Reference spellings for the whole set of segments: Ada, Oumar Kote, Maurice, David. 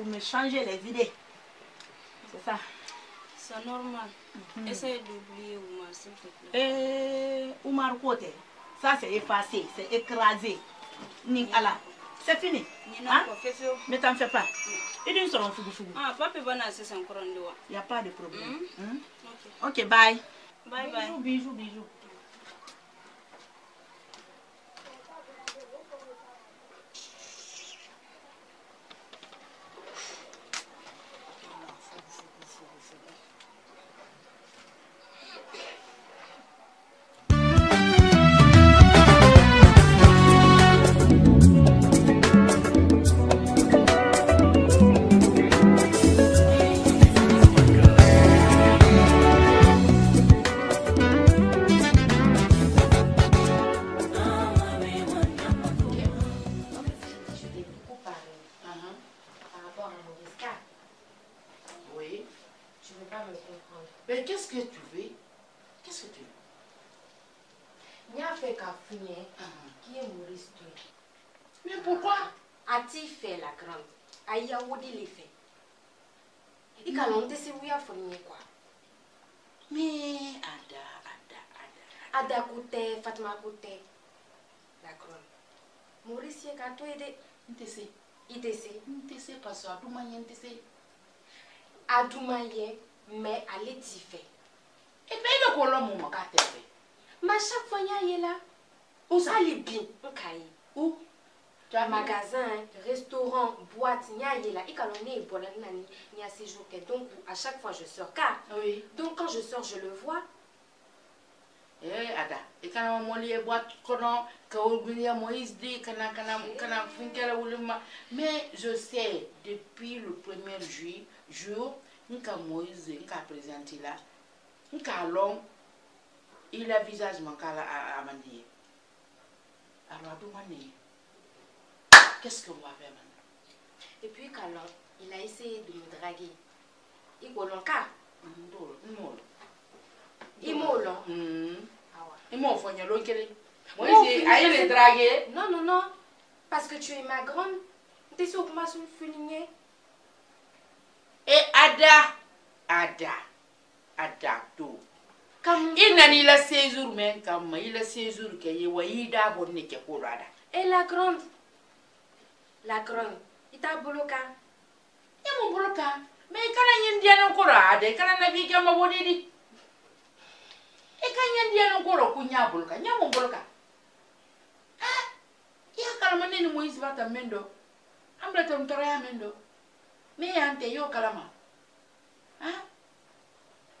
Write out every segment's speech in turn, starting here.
pour me changer les idées. C'est ça. C'est normal. Essaye d'oublier Oumar, s'il te plaît. Et Oumar Kote, ça c'est effacé, c'est écrasé. Ningala. C'est fini. Hein? Mais t'en fais pas. Il dit qu'on fougou. Ah, papa va nager sans encore en dehors. Il n'y a pas de problème. Ok, bye. Bye bye. Bisous, bisous, bisous. Maurice, quand tu es de, il te sait pas ça. Adoumayen te sait. Adoumayen, mais elle est différente. Et puis le colombe mon gars te fait. Mais chaque fois y a là, on s'allie bien, on caille. Où? Dans magasin, restaurant, boîte, y a là. Et quand on est bon, y a ces jours que donc à chaque fois je sors car. Oui. Donc quand je sors, je le vois. Eh Ada, et quand on m'a dit boîte colon, quand on Moïse dit quand mais je sais depuis le premier jour, quand Moïse quand présenté là, quand l'homme il a visage manqué à Mandier. Alors demandez, qu'est-ce qu'on va faire maintenant? Et puis quand l'homme il a essayé de me draguer, il go l'encar. Imolo. Imolo fonya l'okele. Moi j'ai aille les draguer. Non non non. Parce que tu es ma grande. T'es sûr que ma soeur fuligné. Et Ada tout. Comme il a 16 jours mais comme il a 16 jours que il waida bonne que pour Ada. Et la grande, il t'a bloqué. Il m'a bloqué. Mais quand il y a encore Ada, quand la vie que m'a bonné Ekanya ndiye nokoro kunyabuluka nyamongoloka ah ya kalama nini Moise bata mendo ambla tamtora ya mendo me ante yo kalama ah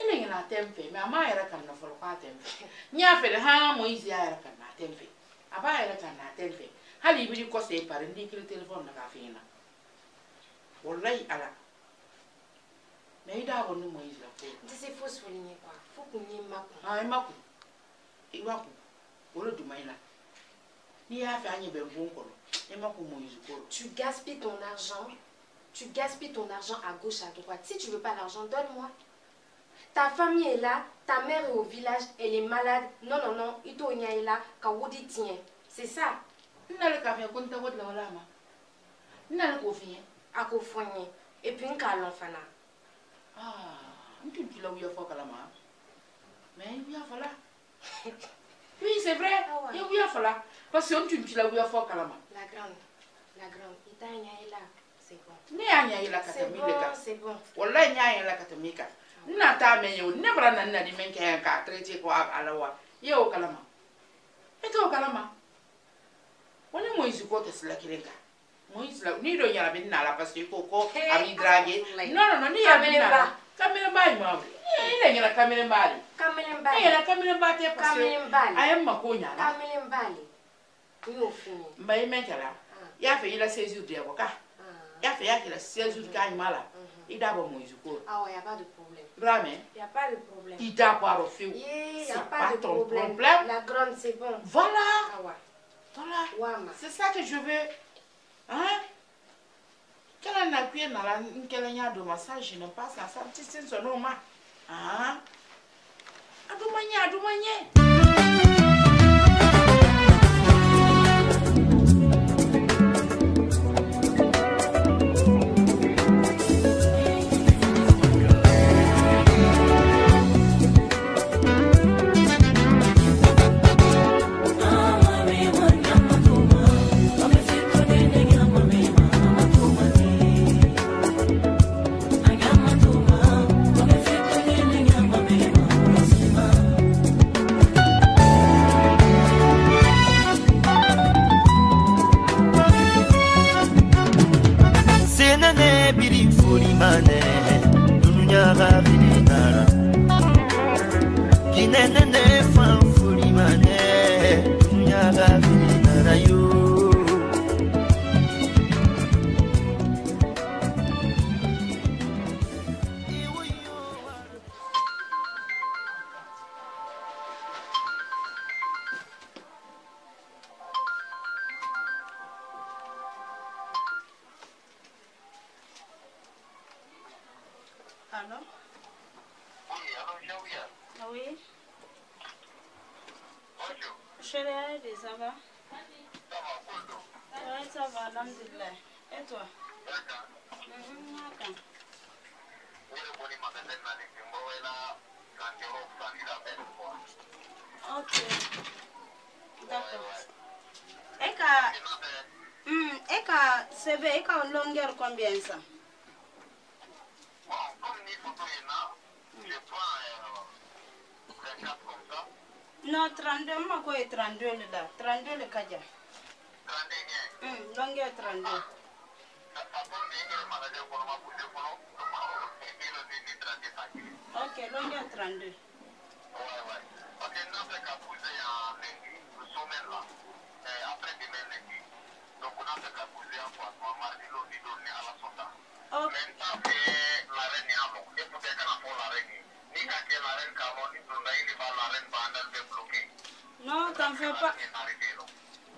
ile ngina temfe me ama era kana folwa temfe nyafele ha Moise era kana temfe aba era kana temfe hali bili ko se pare ndikile telephone na kafina wallahi ala mais il a abonné Moïse là. C'est faux souligner quoi. Faut qu'on y marque. Ah, il marque. Il marque. On le demande là. Il y a fait un bien bon quoi. Il marque Moïse quoi. Tu gaspilles ton argent à gauche à droite. Si tu veux pas l'argent, donne-moi. Ta famille est là, ta mère est au village, elle est malade. Non, Itonia est là, Kawoudi tient. C'est ça. N'a le café quand tu vois de la lama. N'a le couvrier, à couvrier et puis un calon fana. Ah, tu dis là où il y a fort calama. Mais il y a fort là. Oui, c'est vrai. Il y a fort là. Parce que tu dis là où il y a fort calama. La grande. Il t'a niaé là. C'est bon. C'est bon. Voilà niaé là katamika. Nata meyo. Nebra nana di menke yanka. Traité ko ab alawa. Yo calama. Et toi calama. On est Moïse quoi c'est la kirenga. Moïse là, ni doña la benna la parce que coco a mi drague. Non, ni la benna. Kamerembali mama. Ni la kamerembali. Kamerembali. La kamerembali te parce que ayem makonya la. Kamerembali. Yo fini. Mbaye mentala. Ya fe ila 16 jours d'avocat. Ya fe ya ila 16 jours quand mala. Il d'abord Moïse ko. Ah ouais, y a pas de problème. Vraiment? Y a pas de problème. Il d'abord au feu. Y a pas de problème. La grande c'est bon. Voilà. Ah ouais. Voilà. C'est ça que je veux. Hein? Quand on appuie dans la quelqu'un de massage, je ne passe à ça. Tu sais son nom, hein? Adoumanier. beautiful man, Dunya Vinara. Kinene fan fully man, Dunya Vinara, you.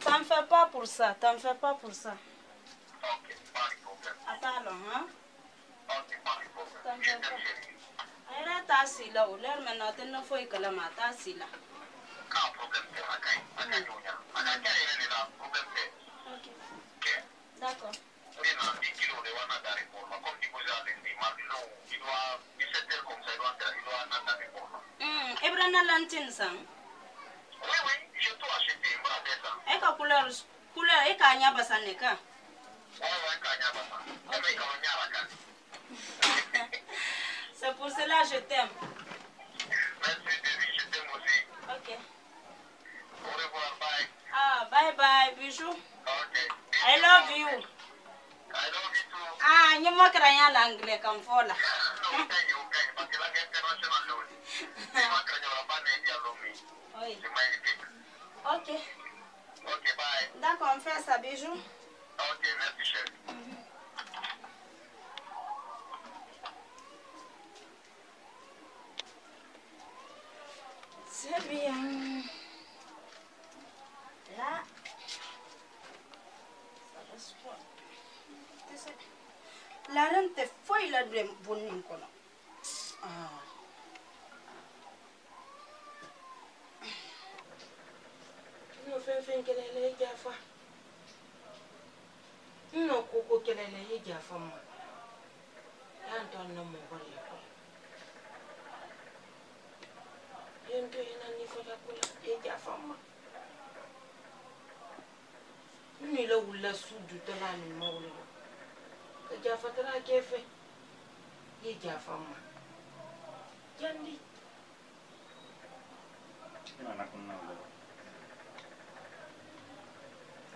T'en fais pas pour ça. Ok, pas de problème. Attends là, hein? Ok, pas de problème. T'en fais pas. Elle est assise là, ou l'air maintenant, t'es non fouille que la mat, assise là. Quand problème, c'est la caille. La caille, on y a. La caille, elle est là, problème, c'est. Ok. Ok. D'accord. Oui, non, 10 kilos de wana d'arrière-pour. Comme tu vous as dit, Marino, il doit, 17 heures comme ça, il doit entrer, il doit en attendre pour moi. Et Brana Lantine, ça? Oui, oui, je dois acheter, il m'a dit ça. Et quand couleur, couleur et cagna basa neka. C'est pour cela que je t'aime. Merci David, je t'aime aussi. Ok. Au revoir, bye. Ah, bye bye, bisous. Ok. I love you. I love you too. Ah, you mock rien l'anglais comme fola. Okay, parce que la guerre internationale aussi. Tu mock rien la panne et dialogue. Oui. C'est magnifique. Ok. Ok, bye. D'accord, on fait ça, bijou. Ok, merci, chef. C'est bien. Là, ça reste quoi? La rente est folle, la de bonne encore. Ah. Kelele gafa no koko kelele gafa mo anton no mo bari ko yendo ina ni fata kula e gafa mo ni la ulla sudu tala ni mo ulla e gafa tala kefe e gafa mo jandi ina na kunna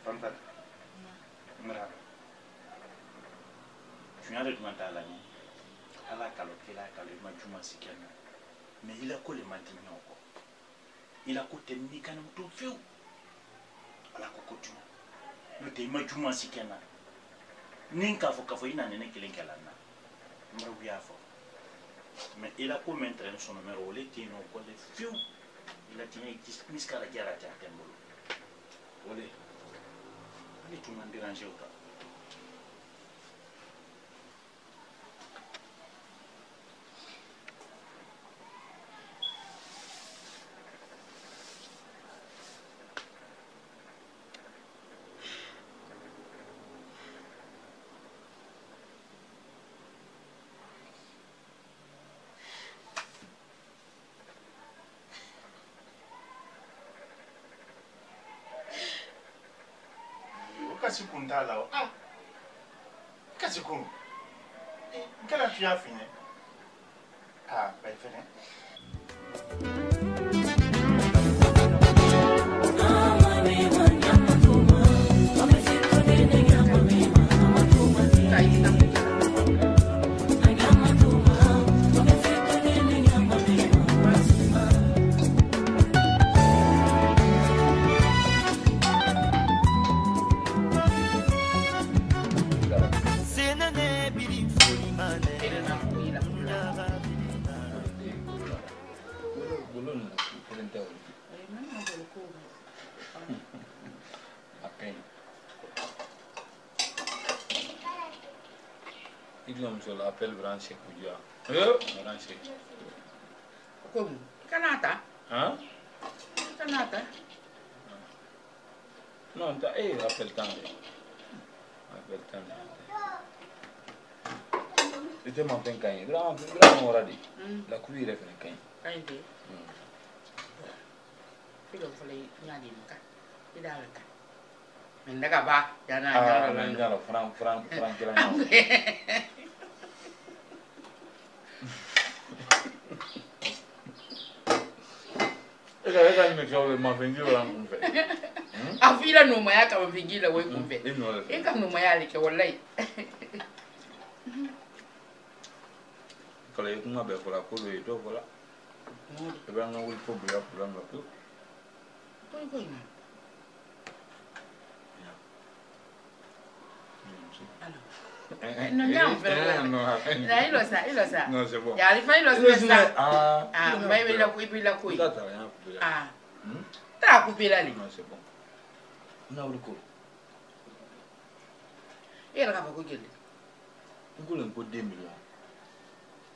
Fanfat, mira, tu n'as rien demandé à la nuit. Elle a caloté, il m'a dit si qu'elle n'a. Mais il a collé maintenant encore. Il a coté ni qu'un mouton fiu. Elle a coté. Le thé m'a dit si qu'elle n'a. Ninka focafoïna n'est qu'elle n'a. M'a oublié à fort. Mais il a comme entraîné son numéro, les tino, les fiu. Il a tenu mis qu'à la guerre à terre. Olé. Ni tu m'as dérangé ou pas? Qu'est-ce que tu as fini? Ah, ben fini. lunes, diferente hoy. Okay. Il nom sur l'appel branché Koudia. Branché. Comme Canada. Hein? Canada. Non, t'as appel tandé. Appel tandé. Tu te montes un cahier. Grand, grand, on aura dit. La cuillère est un cahier. Cahier. Puis on fallait y aller. Il a le cas. Mendaga ba, jangan jangan jangan Frank jalan. Eka ni mekau mafengi orang kumpe. Afila numaya kau mafengi la orang kumpe. Eka numaya leke walai. Kalau itu mah berapa puluh itu pola. Sebenarnya nak ulipu berapa puluh. Kau ini. No, ya ilosa. No se puede. Ya alfa ilosa. Ah, me voy la Ah, está cupila ali. No se puede. No urco. Era capa cugele. Cugele un poco de milho.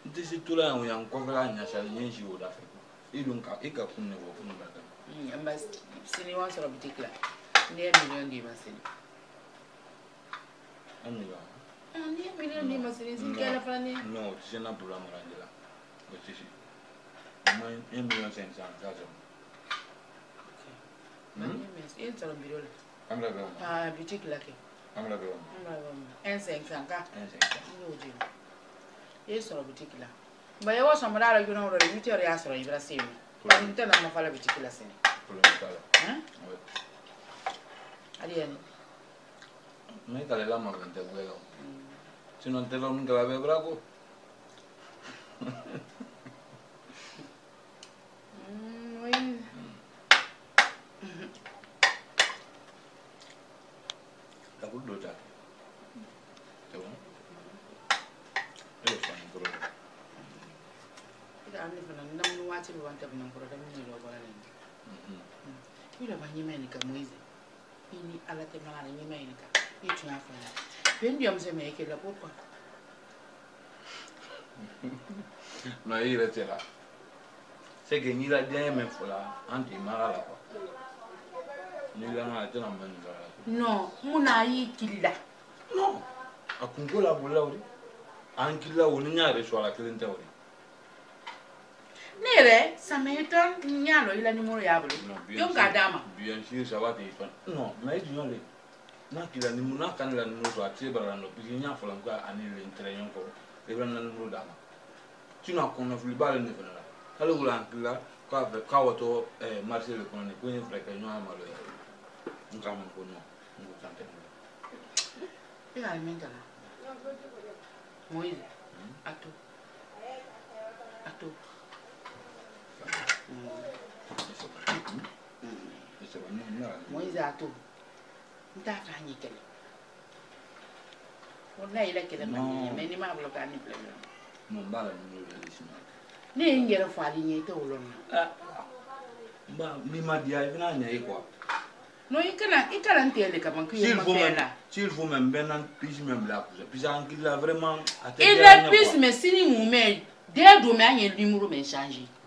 Desse tura o yang cogla nya sal nyenji o da fe. Ilunka eka kunne vo kunne bata. Mas se ni wansa la bitikla. Ne milho ndi masini. Anila. Ani milion di masini sih kalau fani. No, sih nak pulang orang je lah. Betul sih. Main milion sensan saja. Ani milion salam biru lah. Amla berapa? Ah, bitik lagi. Amla berapa? Ensensan kah? Ensensan. Nujul. Ia salam bitik lah. Bayar awak sama ada guna orang bitik orang asal orang Ibrahim. Kita nama fala bitik lah sini. Pulang salah. Hah? Ada ni. No hay tal amor que te vuelo. Si no te lo nunca la veo bravo. La culpa está. ¿Te voy? Eso es un problema. Mira, a mí no me va a decir lo que me va a decir. Mira, va a decirme que me dice. Ini alat teman ini main kak, itu apa? Pendiam saya main ke lapor pun. Nai retela. Segini lah dia main pola anti marah lapor. Ni lama itu nama ni lah. No, munai kila. No, aku ngula bola ori. Angkila ori ni ada soal kalian tahu ori. Nere, sameton nialo ila ni moro yablo. Yonga dama. Bien sûr, ça va te faire. Non, mais tu n'as pas. Nakila ni muna kanila ni moro ati barano. Puis ni afolam ka anile interayon ko. Ebran ni moro dama. Tu n'as qu'on a voulu baler ne venera. Kalau ulang kila ka ka wato marché le kono ni ko ni freka ni amalo. Ngam ko no. Ngo tante. Ila ni mentala. Moise. Ato. Ato. Moise ato, nta fanya kile. Ona ila kile mani, meni ma bloka ni problem. Mbala ni relation. Ne ingera fali ni te ulona. Ba mima dia ivina ni iko. No ikala ntele kama kuyo mapela. S'il faut même benan pis même la pisa. Pisa angila vraiment. Et la pis mais si ni mume, dès demain il lui mourra mais changer.